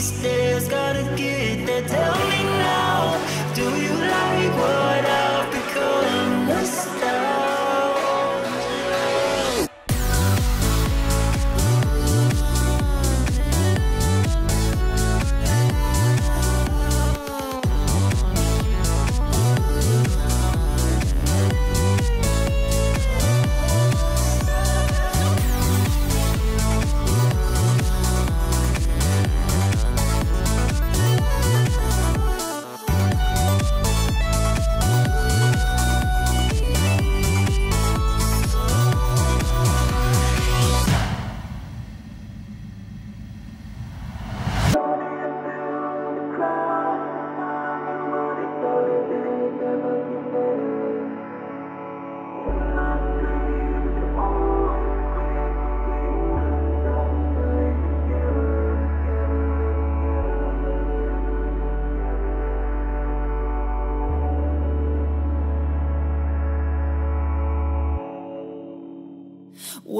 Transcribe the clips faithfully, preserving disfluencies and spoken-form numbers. these stairs, gotta get there. Tell me now, do you like what I've become? Nostalgia.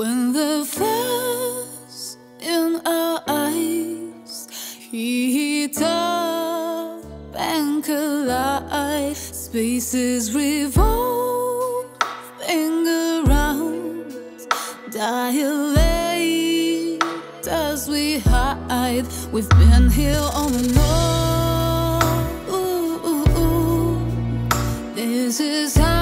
When the flash in our eyes heat up and collide, spaces revolving around, dilate as we hide. We've been here all alone. This is how.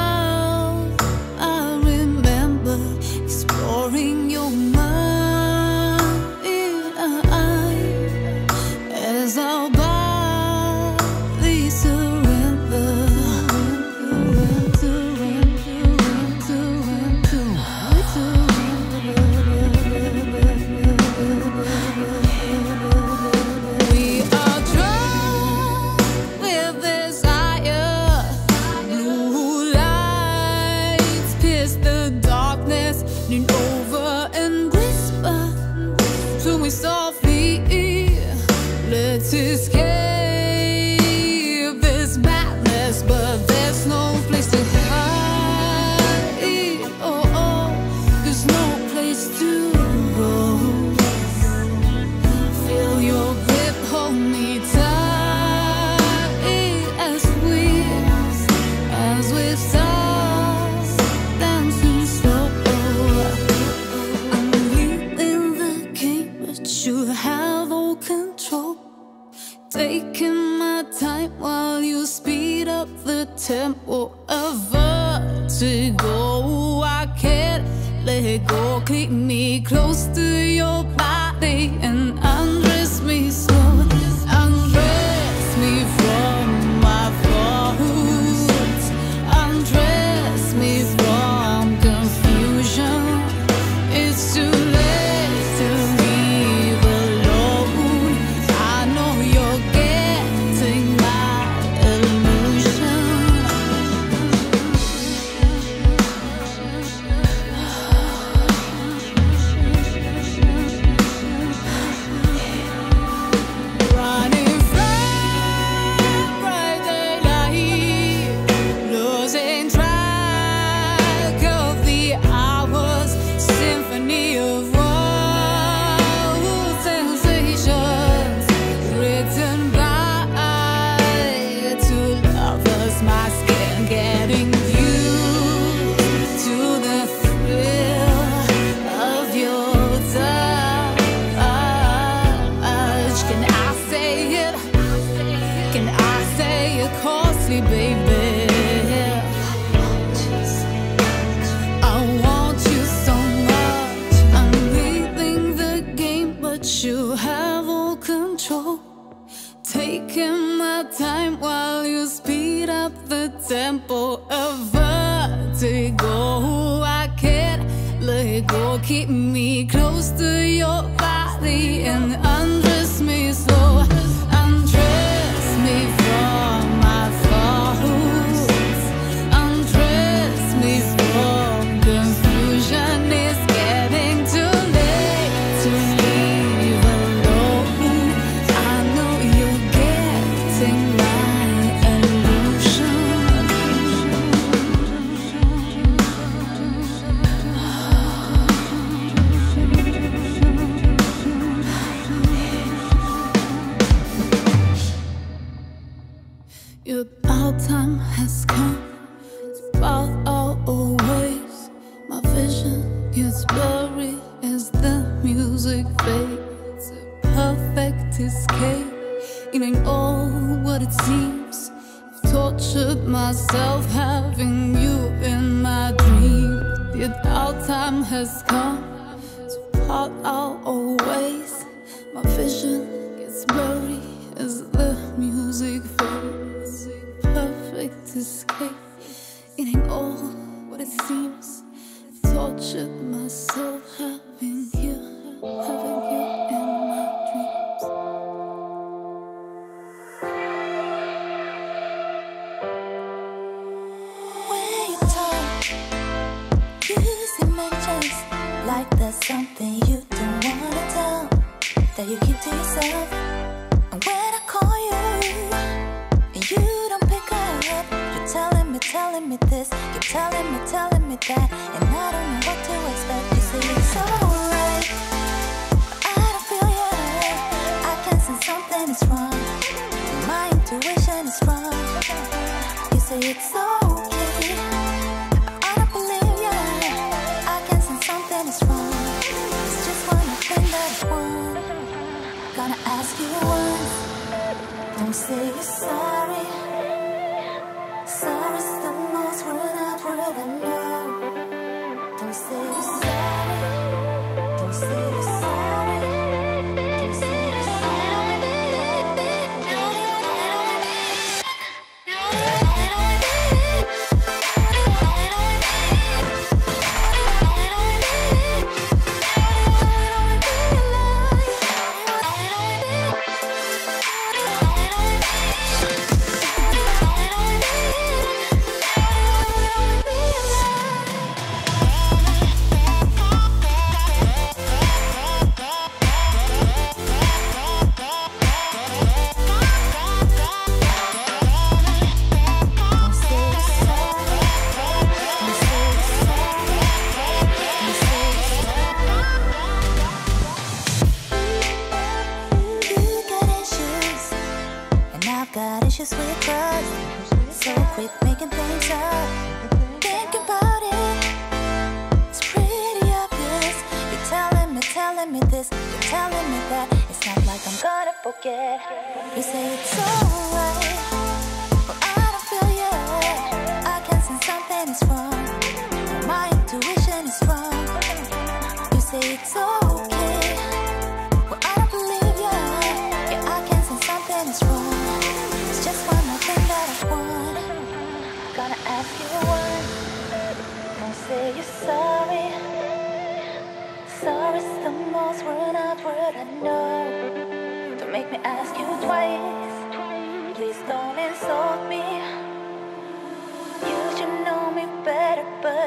Taking my time while you speed up the tempo of vertigo. I can't let go. Keep me close to your body and undress me slow. Undress me from my faults. Undress me from confusion. It's too late to time while you speed up the tempo of vertigo. I can't let go. Keep me close to your body and undress me slow. Undress me from my faults. Undress me from confusion. It's getting too late to take my illusion. Your out time has come, it's about our always. My vision gets blurry as the music fades. A perfect escape, it ain't all what it seems. I've tortured myself having you in my dreams. Your out time has come, it's about our always. My vision gets blurry as the music fades. Perfect escape, it ain't all what it seems. I tortured myself having you, having you in my dreams. When you talk, using my chest, like there's something you don't wanna tell, that you keep to yourself. And when I call you and you don't pick up, you're telling me, telling me this, you're telling me, telling me that, and I don't know what to expect. You say it's alright, but I don't feel your love. I can sense something is wrong, my intuition is wrong. You say it's okay, but I don't believe you. I can sense something is wrong. It's just one thing that I want. Gonna ask you once, don't say you're sorry. Sorry's the most word I've ever known. Don't say you're sorry. Don't say you're sorry. Don't say you're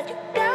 you got